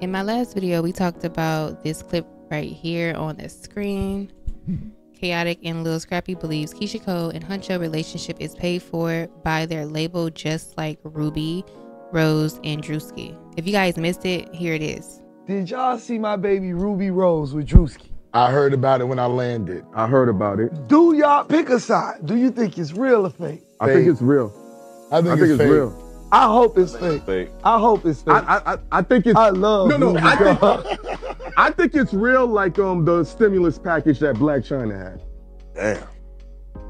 In my last video, we talked about this clip right here on the screen. Chaotic and Lil Scrappy believes Keyshia Cole and Huncho relationship is paid for by their label, just like Rubi, Rose, and Drewski. If you guys missed it, here it is. Did y'all see my baby Rubi Rose with Drewski? I heard about it when I landed. I heard about it. Do y'all pick a side? Do you think it's real or fake? I think it's real. I think it's real. I hope it's fake. I hope it's fake. I think it's. I love. No. I think it's real, like the stimulus package that Blac Chyna had. Damn.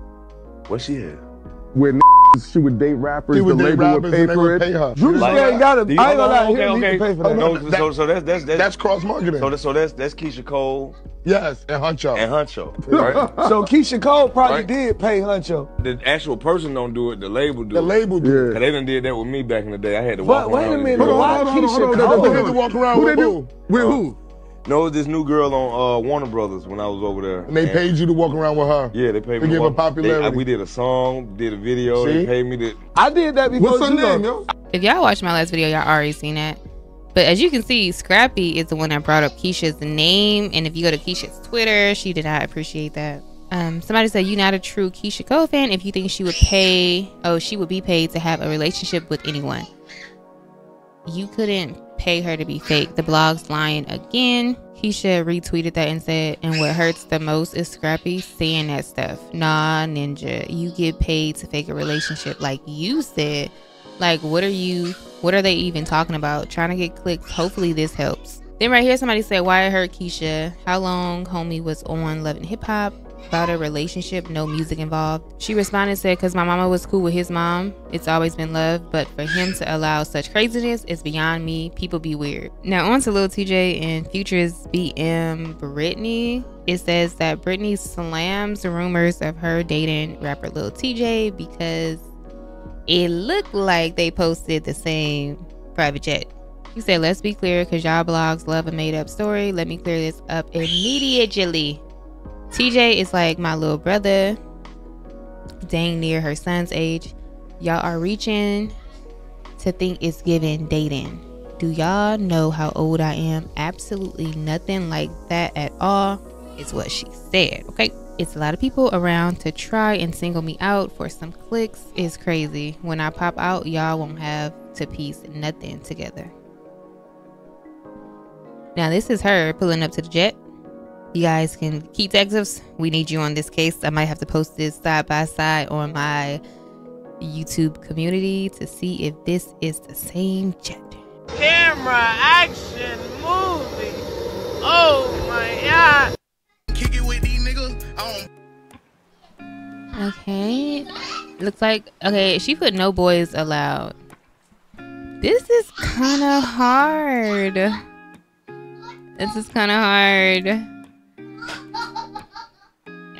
What she had? Where she would date rappers, the label would pay for it. Drewski ain't got it. I ain't gonna pay for that. No, so that's cross marketing. So that's Keyshia Cole. Yes, and Huncho. Right? So Keyshia Cole probably did pay Huncho. The actual person don't do it, the label do it. The label do it. Cause they done did that with me back in the day. I had to walk around. Wait a minute, why Keyshia Cole? They had to walk around with who? With who? No, it was this new girl on Warner Brothers when I was over there. And they paid you to walk around with her? Yeah, they paid me to give her popularity. We did a song, did a video, they paid me to... I did that before. What's her name, yo? If y'all watched my last video, y'all already seen that. But as you can see, Scrappy is the one that brought up Keyshia's name. And if you go to Keyshia's Twitter, she did not appreciate that. Somebody said, you're not a true Keyshia Cole fan if you think she would pay... Oh, she would be paid to have a relationship with anyone. You couldn't pay her to be fake. The blog's lying again. Keyshia retweeted that and said, and what hurts the most is Scrappy saying that stuff. Nah, ninja, you get paid to fake a relationship like you said. Like, what are they even talking about? Trying to get clicks. Hopefully this helps. Then right here, somebody said, why it hurt Keyshia? How long homie was on Love and Hip Hop? About a relationship, no music involved. She responded, said, because my mama was cool with his mom. It's always been love, but for him to allow such craziness is beyond me. People be weird. Now on to Lil Tjay and Future's BM Britney. It says that Britney slams rumors of her dating rapper Lil Tjay because it looked like they posted the same private jet. He said, let's be clear, because y'all blogs love a made up story. Let me clear this up immediately. Tjay is like my little brother, dang near her son's age. Y'all are reaching to think it's giving dating. Do y'all know how old I am? Absolutely nothing like that at all, is what she said, okay? It's a lot of people around to try and single me out for some clicks. It's crazy. When I pop out, y'all won't have to piece nothing together. Now this is her pulling up to the jet. You guys can keep excerpts. We need you on this case. I might have to post this side by side on my YouTube community to see if this is the same jet. Camera action movie. Oh my god. Kick it with these niggas. Okay. Looks like she put no boys allowed. This is kind of hard.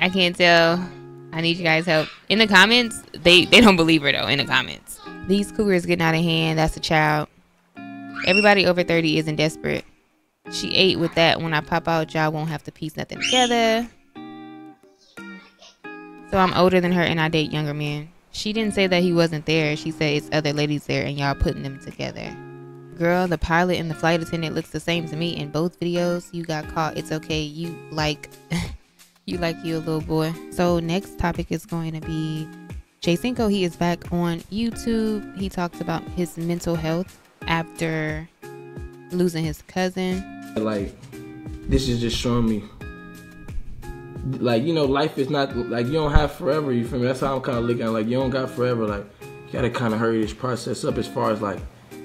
I can't tell. I need you guys' help. In the comments, they don't believe her though, in the comments. These cougars getting out of hand, that's a child. Everybody over 30 isn't desperate. She ate with that. When I pop out, y'all won't have to piece nothing together. So I'm older than her and I date younger men. She didn't say that he wasn't there. She said it's other ladies there and y'all putting them together. Girl, the pilot and the flight attendant looks the same to me in both videos. You got caught, it's okay. You like... you a little boy. So next topic is going to be Jay Cinco. He is back on YouTube. He talks about his mental health after losing his cousin. Like, this is just showing me, like, you know, life is not, like, you don't have forever, you feel me? That's how I'm kind of looking at it. Like, you don't got forever. Like, you gotta kind of hurry this process up as far as, like,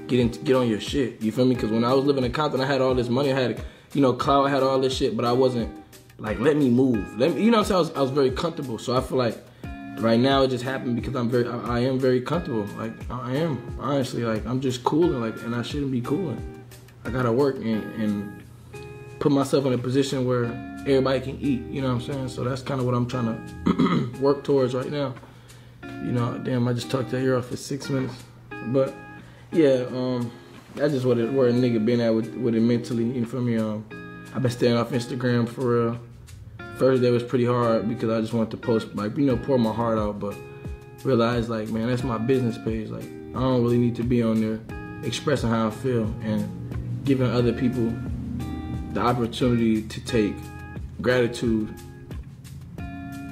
get on your shit, you feel me? Because when I was living in Compton, I had all this money, I had, you know, clout, I had all this shit, but I wasn't, like, let me move. Let me, you know what I'm saying? I was very comfortable. So I feel like right now it just happened because I am very comfortable. Like, I am, honestly. Like, I'm just cooling, like, and I shouldn't be cooling. I gotta work and put myself in a position where everybody can eat, you know what I'm saying? So that's kind of what I'm trying to work towards right now. You know, damn, I just talked that ear off for 6 minutes. But yeah, that's just what where a nigga been at with it mentally, you feel me? I've been staying off Instagram for real. First day was pretty hard because I just wanted to post, like, you know, pour my heart out, but realized, like, man, that's my business page. Like, I don't really need to be on there expressing how I feel. And giving other people the opportunity to take gratitude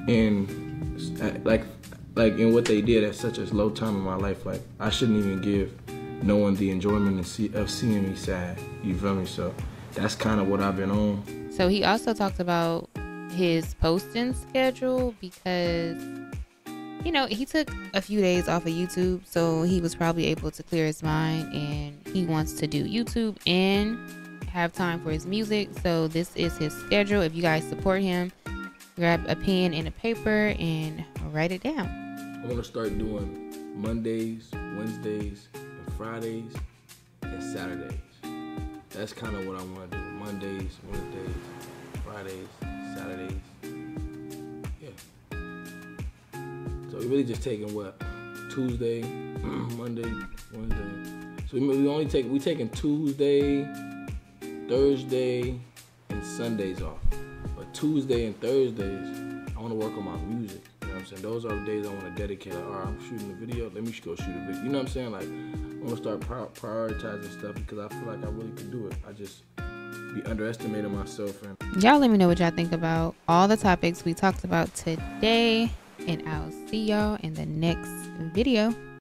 in like in what they did at such a low time in my life. Like, I shouldn't even give no one the enjoyment of seeing me sad. You feel me? So that's kind of what I've been on. So he also talked about his posting schedule because, you know, he took a few days off of YouTube, so he was probably able to clear his mind, and he wants to do YouTube and have time for his music. So this is his schedule. If you guys support him, grab a pen and a paper and write it down. I'm gonna start doing Mondays, Wednesdays, and Fridays, and Saturdays. That's kind of what I want to do. Mondays, Wednesdays, Fridays, Saturdays. Yeah. So we're really just taking what? Tuesday, Monday, Wednesday. So we're taking Tuesday, Thursday, and Sundays off. But Tuesday and Thursdays, I want to work on my music. You know what I'm saying? Those are the days I want to dedicate. All right, I'm shooting a video. Let me go shoot a video. You know what I'm saying? Like, I'm going to start prioritizing stuff because I feel like I really could do it. I just be underestimating myself. And y'all let me know what y'all think about all the topics we talked about today. And I'll see y'all in the next video.